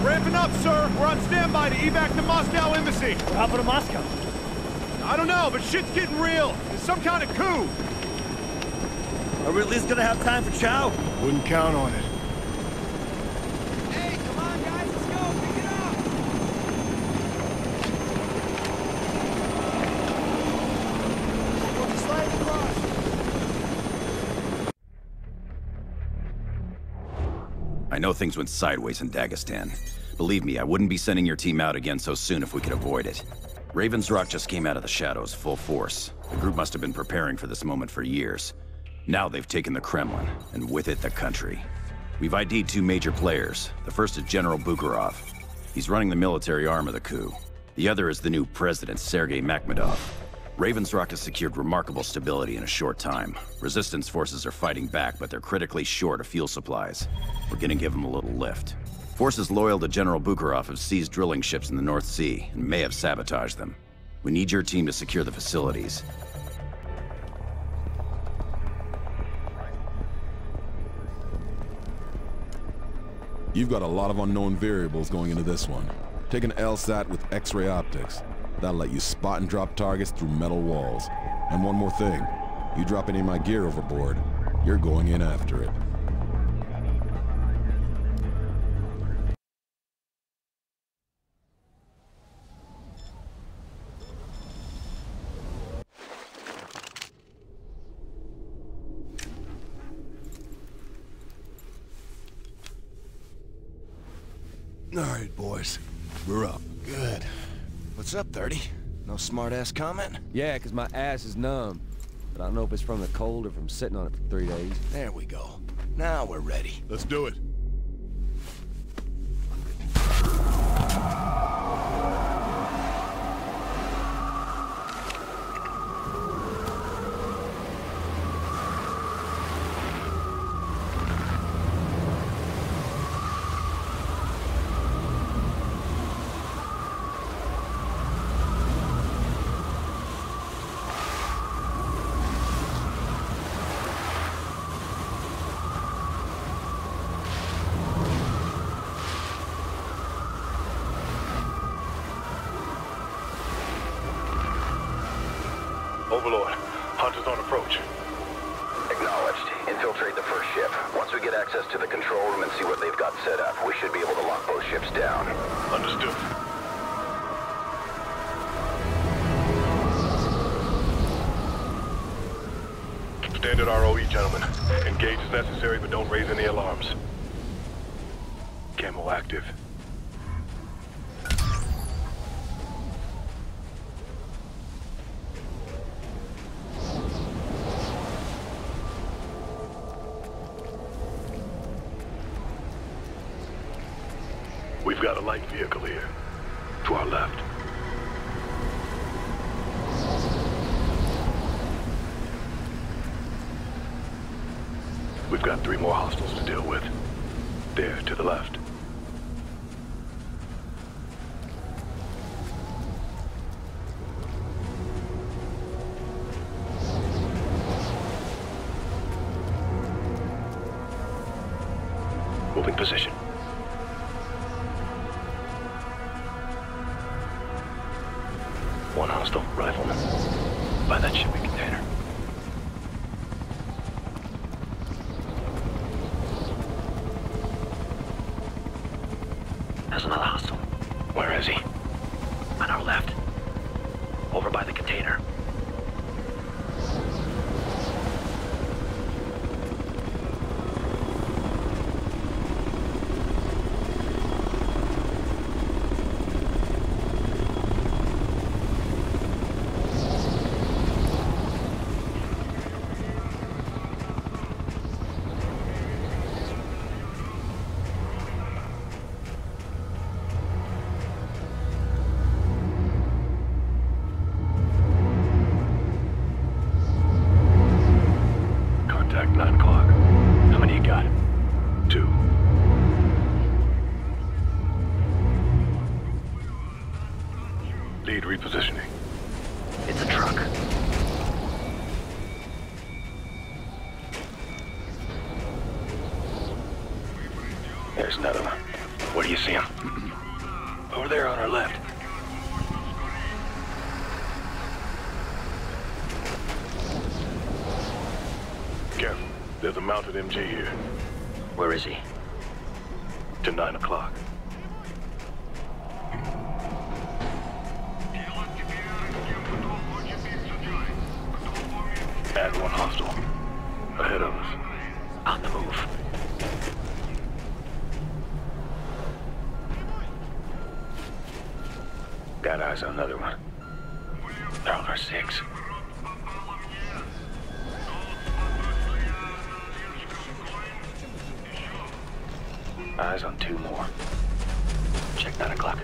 Ramping up, sir. We're on standby to evac the Moscow embassy. What happened to Moscow? I don't know, but shit's getting real. There's some kind of coup. Are we at least gonna have time for chow? Wouldn't count on it. I know things went sideways in Dagestan. Believe me, I wouldn't be sending your team out again so soon if we could avoid it. Ravensrock just came out of the shadows, full force. The group must have been preparing for this moment for years. Now they've taken the Kremlin, and with it the country. We've ID'd two major players. The first is General Bukharov. He's running the military arm of the coup. The other is the new president, Sergei Makhmadov. Ravensrock has secured remarkable stability in a short time. Resistance forces are fighting back, but they're critically short of fuel supplies. We're gonna give them a little lift. Forces loyal to General Bukharov have seized drilling ships in the North Sea and may have sabotaged them. We need your team to secure the facilities. You've got a lot of unknown variables going into this one. Take an LSAT with X-ray optics. That'll let you spot and drop targets through metal walls. And one more thing, you drop any of my gear overboard, you're going in after it. All right, boys, we're up. Good. What's up, 30? No smart-ass comment? Yeah, because my ass is numb. But I don't know if it's from the cold or from sitting on it for 3 days. There we go. Now we're ready. Let's do it. Overlord, Hunters on approach. Acknowledged. Infiltrate the first ship. Once we get access to the control room and see what they've got set up, we should be able to lock both ships down. Understood. Standard ROE, gentlemen. Engage as necessary, but don't raise any alarms. Camo active. We've got a light vehicle here, to our left. We've got 3 more hostiles to deal with. There, to the left. Moving position. One hostile rifleman by that shipping container. There's another hostile. Where is he? On our left. Over by the container. Lead repositioning. It's a truck. There's another one. What do you see him? Over there on our left. Careful. There's a mounted MG here. Where is he? To 9 o'clock. Add one hostile. Ahead of us. On the move. Got eyes on another one. They're on our 6. Eyes on 2 more. Check 9 o'clock.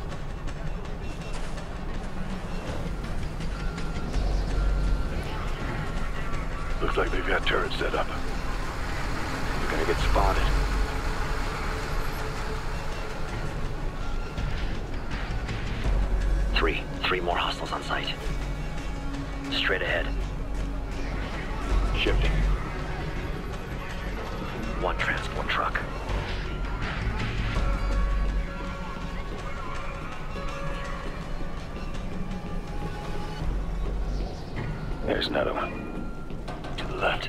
Looks like they've got turrets set up. We're gonna get spotted. Three more hostiles on sight. Straight ahead. Shifting. One transport truck. There's another one. Left.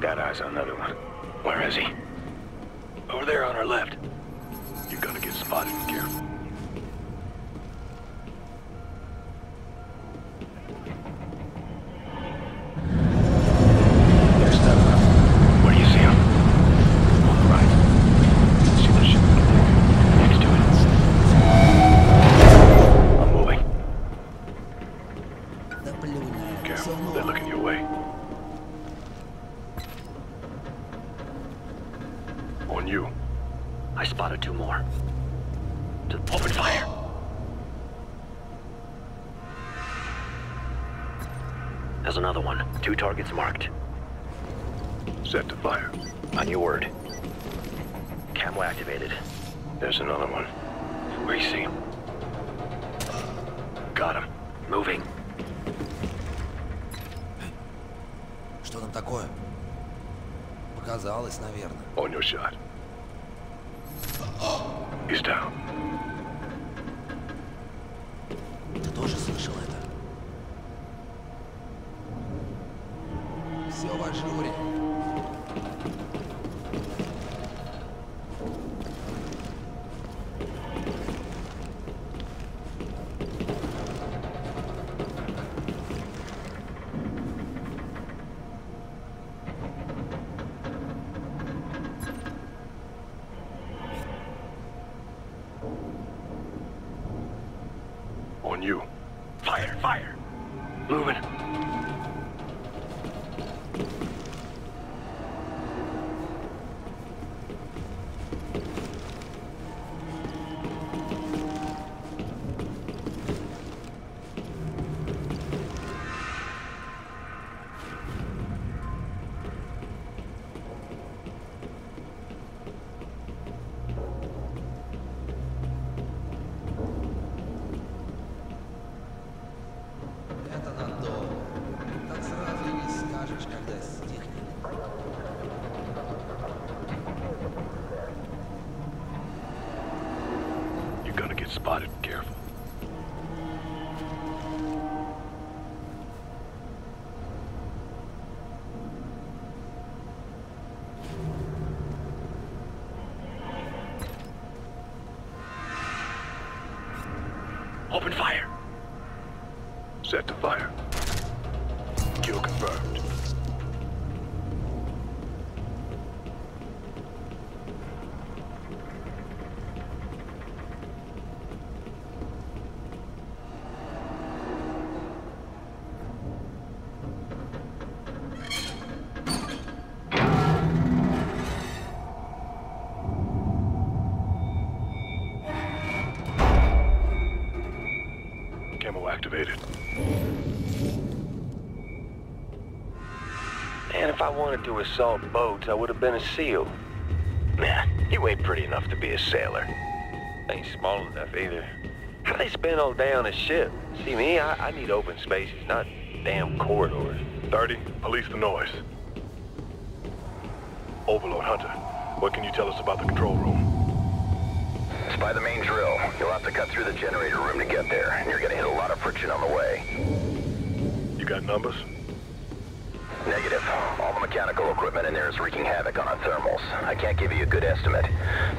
Got eyes on another one. Where is he? Over there on our left. You're gonna get spotted, careful. Targets marked. Set to fire. On your word. Camo activated. There's another one. Where do you see him? Got him. Moving. Что там такое? Показалось, наверное. On your shot. He's down. Ты тоже слышал это? On you. Fire, fire. Moving. Spotted, careful. Open fire. Set to fire. Kill confirmed. Wanted to assault boats, I would have been a SEAL. Man, you ain't pretty enough to be a sailor. Ain't small enough either. How they spend all day on a ship? See me, I need open spaces, not damn corridors. 30, police the noise. Overlord Hunter, what can you tell us about the control room? It's by the main drill. You'll have to cut through the generator room to get there, and you're gonna hit a lot of friction on the way. You got numbers? Negative. All the mechanical equipment in there is wreaking havoc on our thermals. I can't give you a good estimate.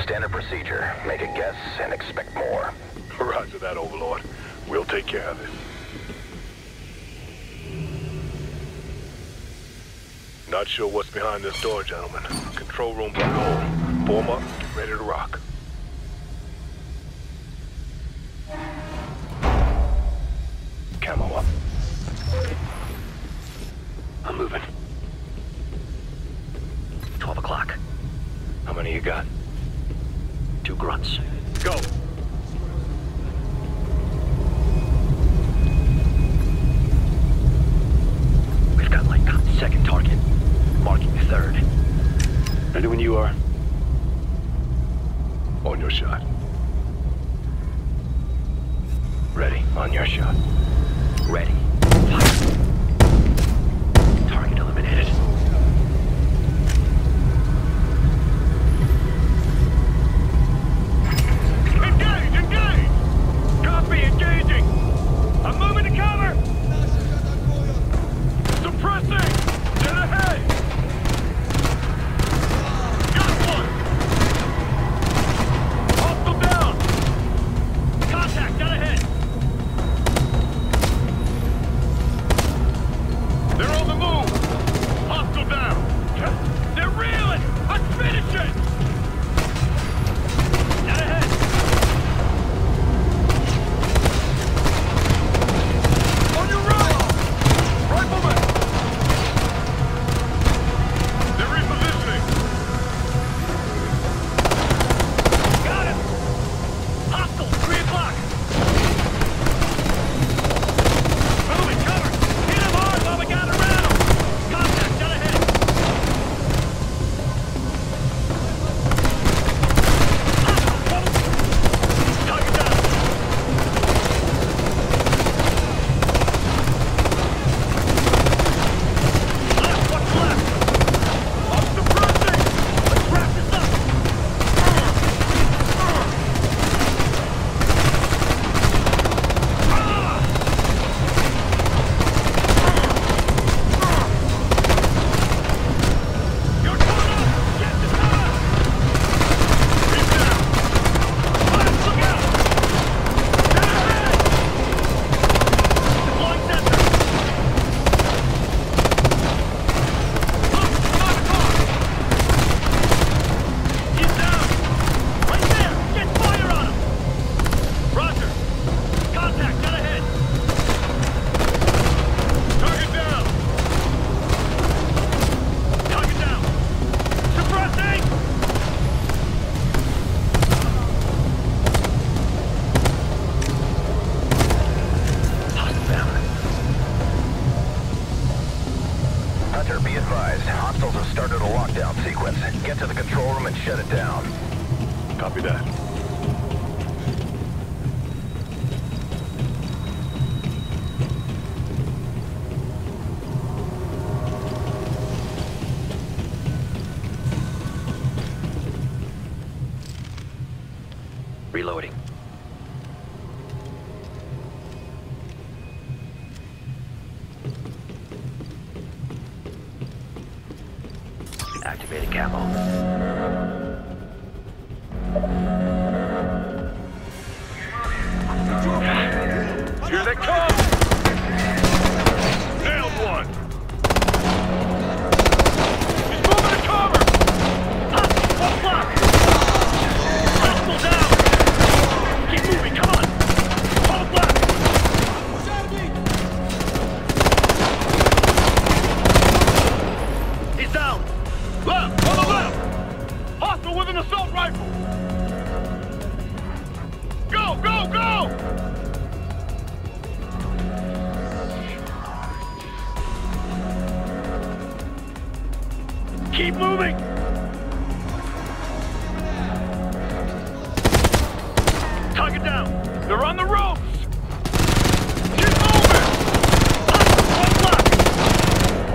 Standard procedure. Make a guess and expect more. Roger that, Overlord. We'll take care of it. Not sure what's behind this door, gentlemen. Control room for gold. Form up, get ready to rock. Camo up. I'm moving. 12 o'clock. How many you got? 2 grunts. Go! We've got light on the second target. Marking the third. Ready when you are. On your shot. Ready. On your shot. Ready. Fire. Target eliminated. Engage! Engage! Copy! Engaging! I'm moving to cover! Suppressing! To the head! Got one! Hostile down! Contact! Down ahead! They're on the move! Down. They're reeling! I'll finish it! Down ahead! On your right! Rifleman! They're repositioning! Got him! Hostile, 3 o'clock! Moving, cover! Hit him hard while we got around! Reloading. Activated camo. Here they come! Nailed one! He's moving to cover! Hot! 1 block! Hostile down! Moving, come on! Hold black! He's down! Left! On the left! Hostile with an assault rifle! Go, go, go! Keep moving! Target down! They're on the ropes! Get over! Hostile, 1 block!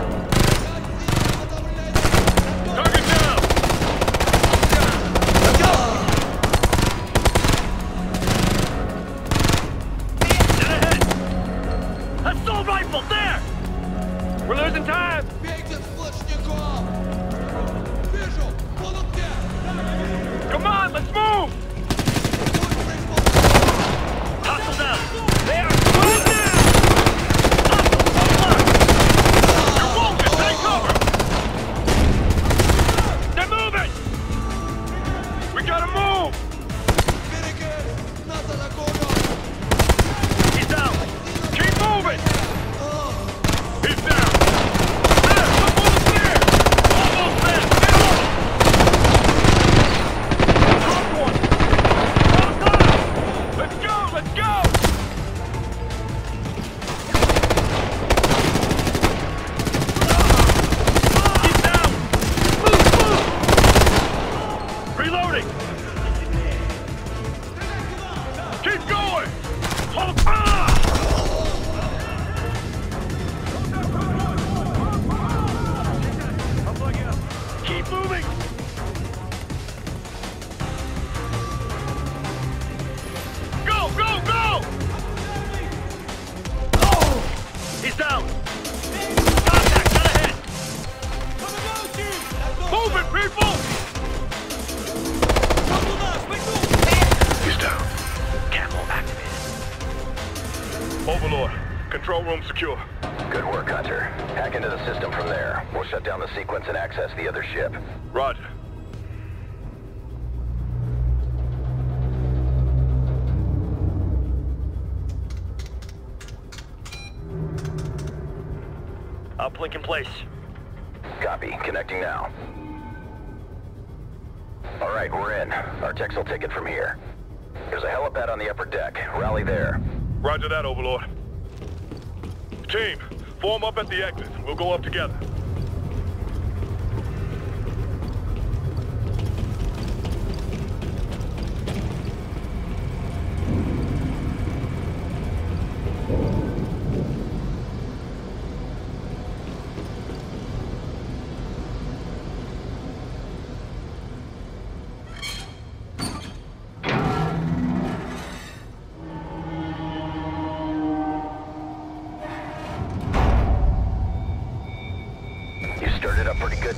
He's down. Camel activated. Overlord, control room secure. Good work, Hunter. Hack into the system from there. We'll shut down the sequence and access the other ship. Roger. Uplink in place. Copy. Connecting now. All right, we're in. Our techs will take it from here. There's a helipad on the upper deck. Rally there. Roger that, Overlord. Team, form up at the exit. We'll go up together.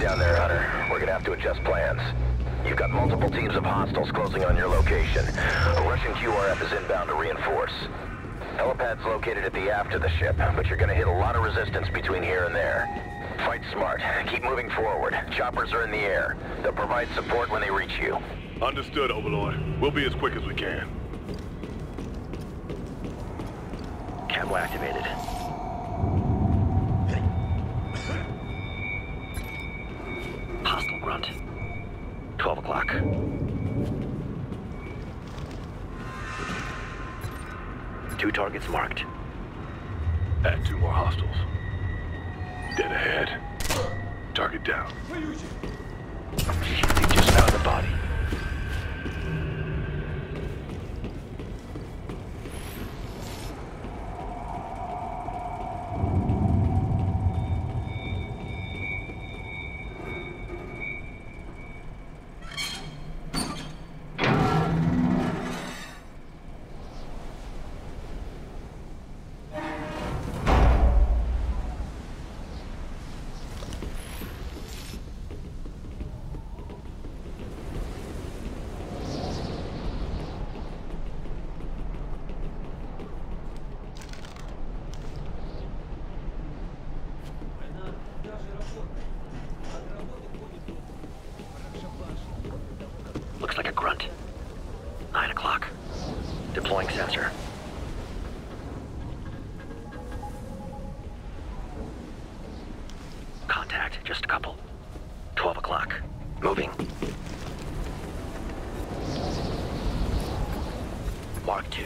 Down there, Hunter. We're gonna have to adjust plans. You've got multiple teams of hostiles closing on your location. A Russian QRF is inbound to reinforce. Helipad's located at the aft of the ship, but you're gonna hit a lot of resistance between here and there. Fight smart. Keep moving forward. Choppers are in the air. They'll provide support when they reach you. Understood, Overlord. We'll be as quick as we can. Camo activated. Hostile grunt. 12 o'clock. Two targets marked. Add two more hostiles. Dead ahead. Target down. Shit, they just found the body. Just a couple. 12 o'clock. Moving. Mark 2.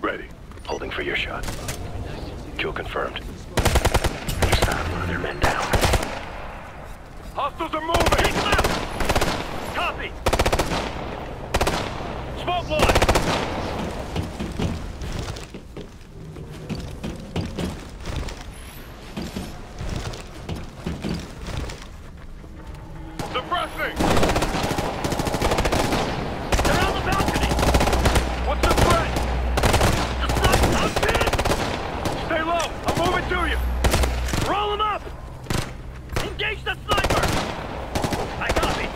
Ready. Holding for your shot. Kill confirmed. He's down. One of their men down. Hostiles are moving! He's left! Copy! Smoke line! Suppressing! They're on the balcony! What's the threat? Just knock them dead! Stay low! I'm moving to you! Roll them up! Engage the sniper! I copy!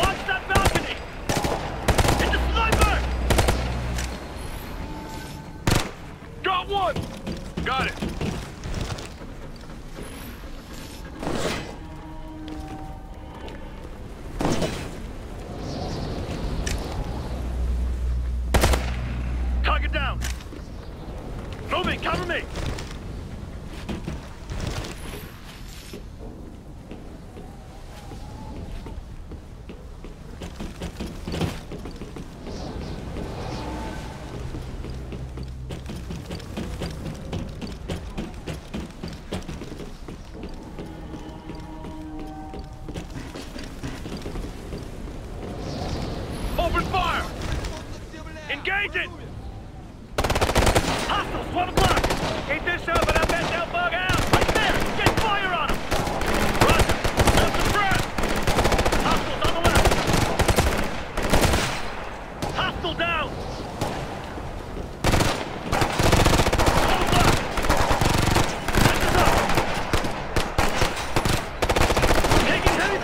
Watch that balcony! It's a sniper! Got one! Got it! Engage it! Hostiles, 1 o'clock! Keep this up and I'll pass that bug out! Right there! Get fire on him! Roger! Left and right! Hostiles on the left! Hostile down! Hold on! Patches up! Taking heavy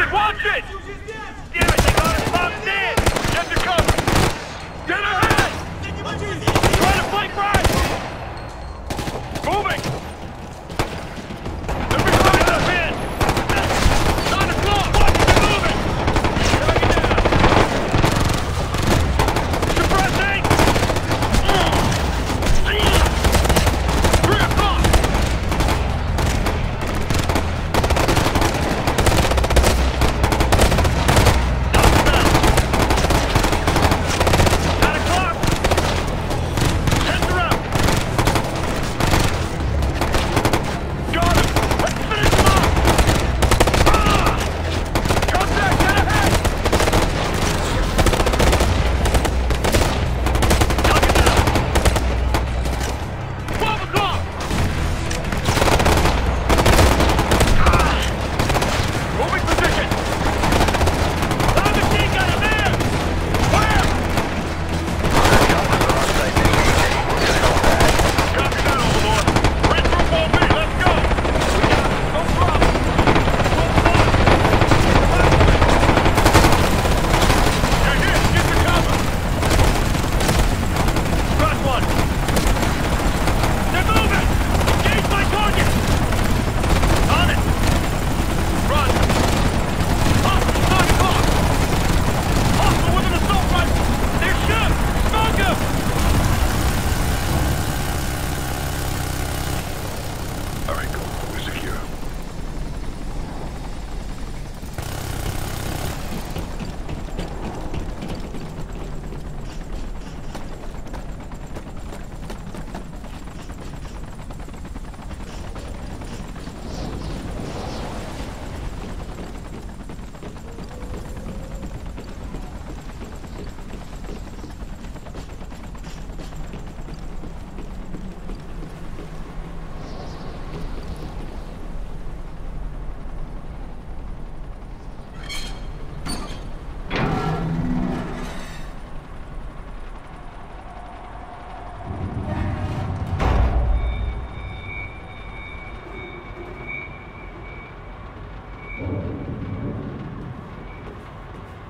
it! Watch it! Damn it, they got us locked in! Get to cover! Get ahead! Try to flank right! Moving! They're behind us in! 9 o'clock! Watch it, they're moving! Take it down! Suppressing! 3 o'clock!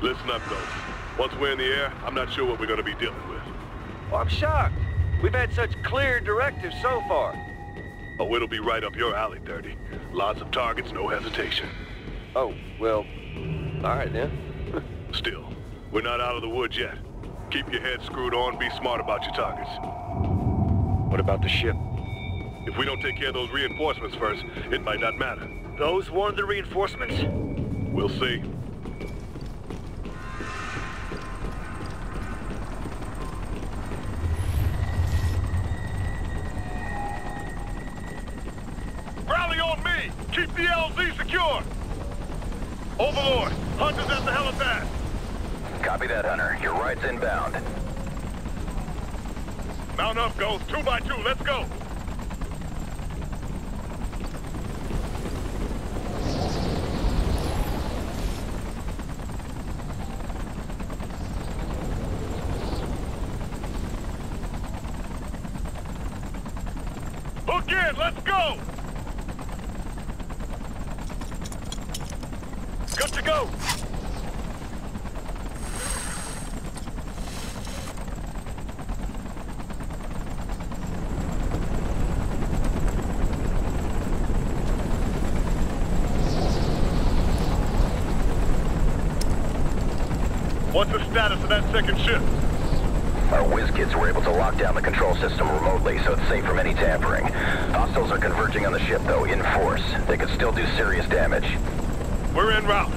Listen up, though. Once we're in the air, I'm not sure what we're gonna be dealing with. Oh, I'm shocked. We've had such clear directives so far. Oh, it'll be right up your alley, Dirty. Lots of targets, no hesitation. Oh, well, all right then. Still, we're not out of the woods yet. Keep your head screwed on, be smart about your targets. What about the ship? If we don't take care of those reinforcements first, it might not matter. Those weren't the reinforcements? We'll see. Keep the LZ secure! Overlord, Hunter's at the helipad! Copy that, Hunter. Your right's inbound. Mount up, Ghost. 2 by 2, let's go! Hook in, let's go! Good to go! What's the status of that second ship? Our whiz kids were able to lock down the control system remotely, so it's safe from any tampering. Hostiles are converging on the ship, though, in force. They could still do serious damage. We're en route.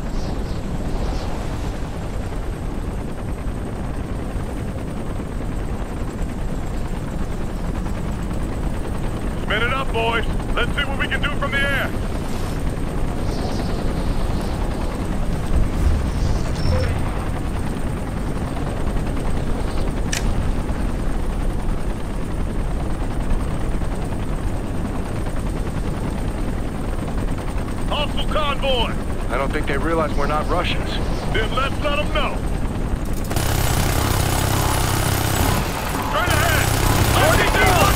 Spin it up, boys. Let's see what we can do from the air. Hostile convoy. I don't think they realize we're not Russians. Then let's let them know. Straight ahead! Already do!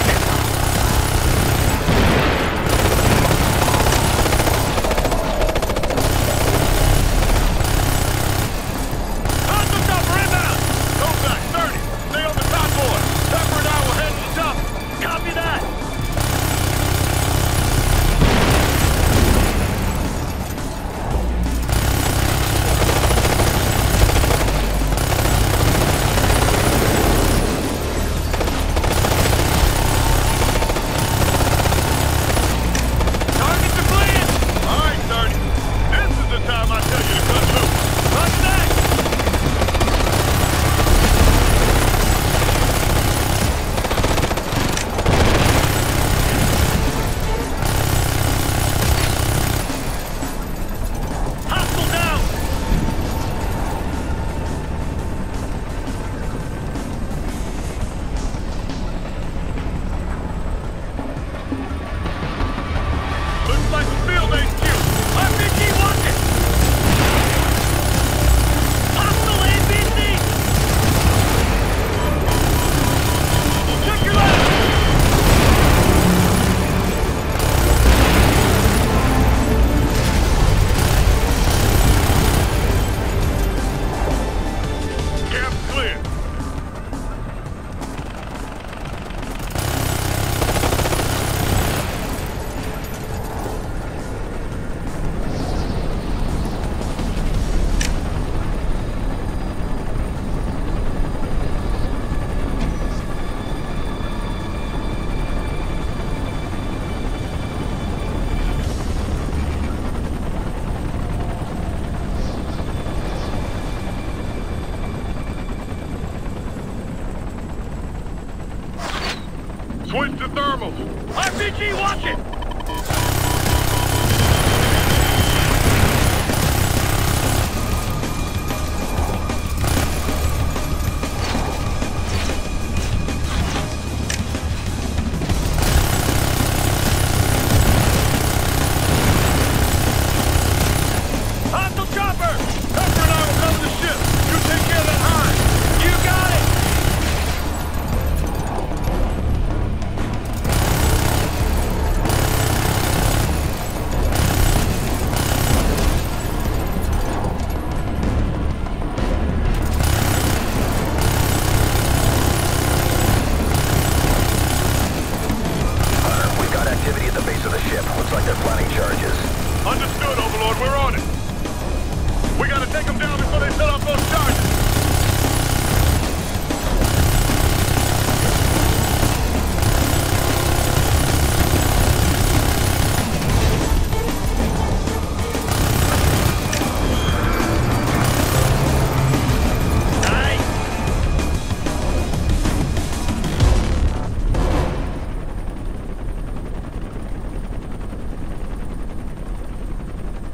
RPG, watch it!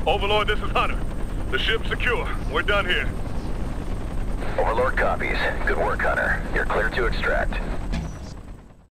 Overlord, this is Hunter. The ship's secure. We're done here. Overlord copies. Good work, Hunter. You're clear to extract.